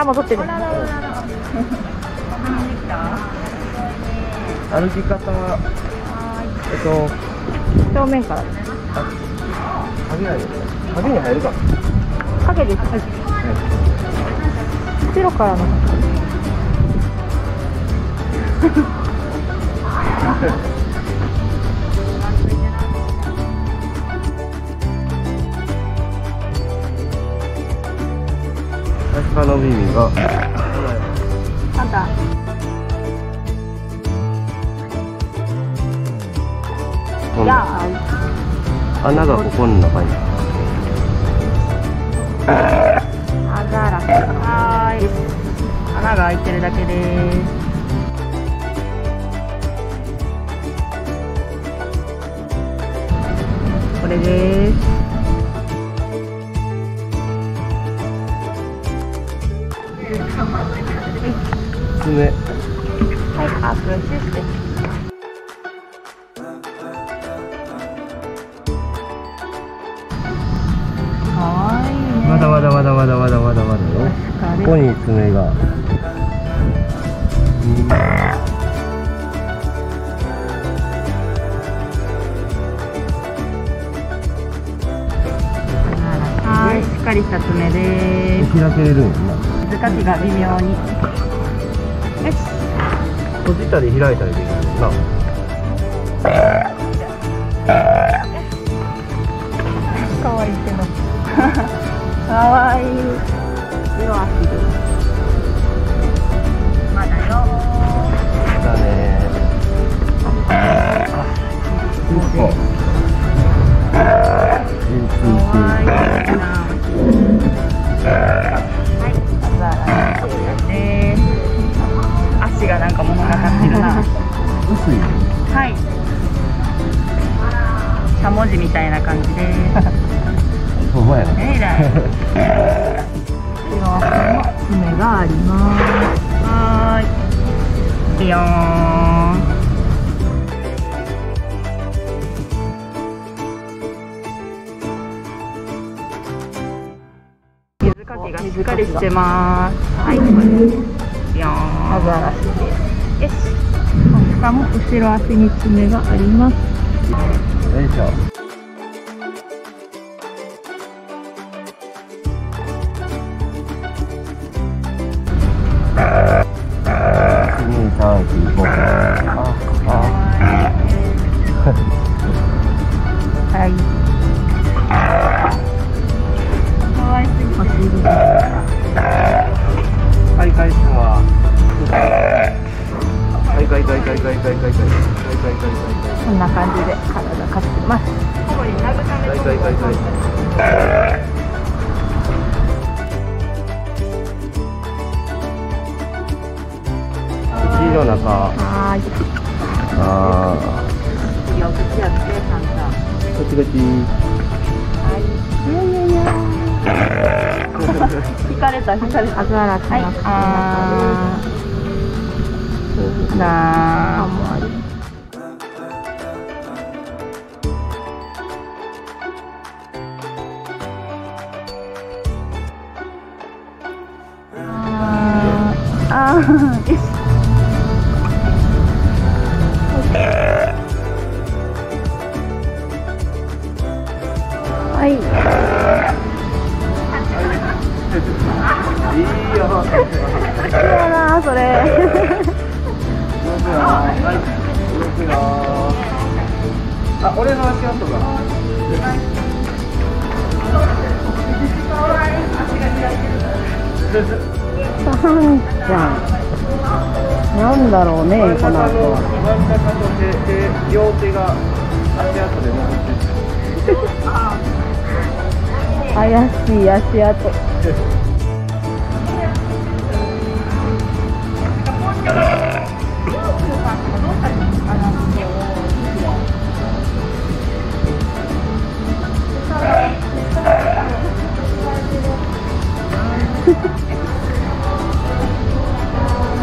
あ、戻ってる。歩き方は正面から。影ないよね。影に入るか。影です。ゼロからの。鹿の耳が。あんた。穴がここの中に。穴が開いてるだけです。これです。爪。はい、アップして。ここに爪が。はい、しっかりした爪です。開けれるんやな。水かきが微妙に。よし。閉じたり開いたりできるな。可愛いけど。可愛い。まだよ。だね。足がなんか物語ってるな。薄い。はい。しゃもじみたいな感じで。お前ら。爪があります。はーい。ビヨーン。水かきがしっかりしてます。はい、これ。ビヨーン。歯ブラシです。よし。しかも後ろ足に爪があります。よいしょ。こんな感じで体かきます。ここに慰めて。口の中。はい。ああ。次お口やってサンタ。こちこち。はい。いやいやいや。引かれた。あざらつ。はい。ああ。なあ。はい。いいよ。やなそれ。あ、俺の足跡が。なんだろうね、この後は両手が足跡で残ってる。怪しい足跡。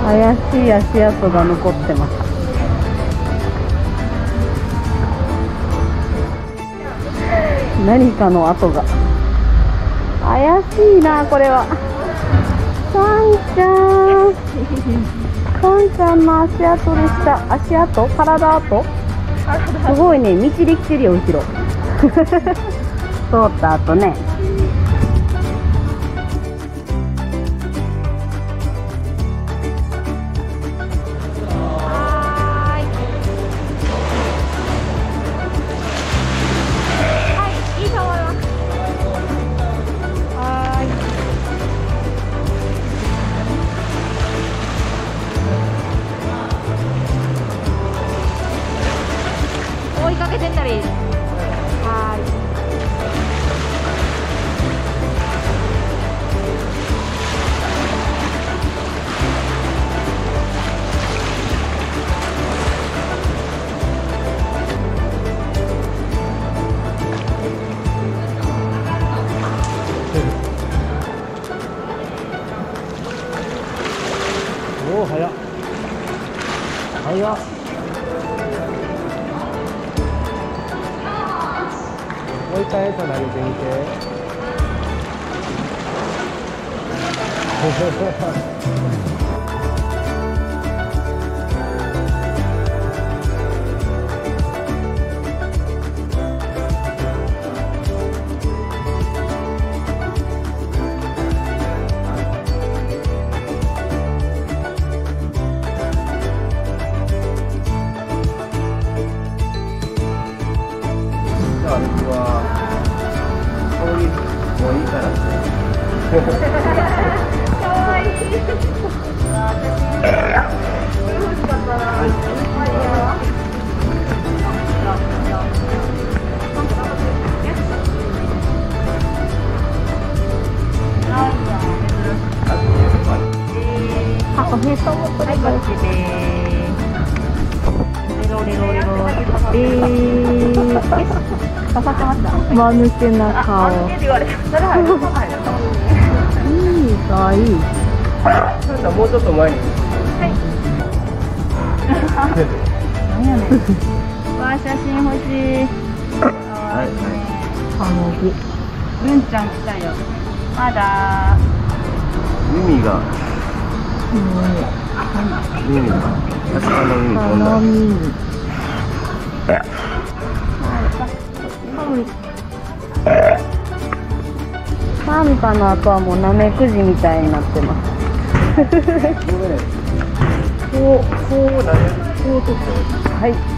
怪しい足跡が残ってます。何かの跡が怪しいな。これはサンカンちゃんの足跡でした。足跡、体跡、すごいね、道できてるよ、後ろ通った後ね。もう一回餌投げてみて。じゃあ僕は。もういいからって。かわいい。あ、おへそもこれこっちでー。ロレロレロ。間抜けな顔。いい、かわいい。もうちょっと前に。何やねん。わ、写真欲しい。文ちゃん来たよ。まだ。海が。海が。魚の海。マミカの後はもうナメクジみたいになってます。こう、こうなる。こうとって。はい。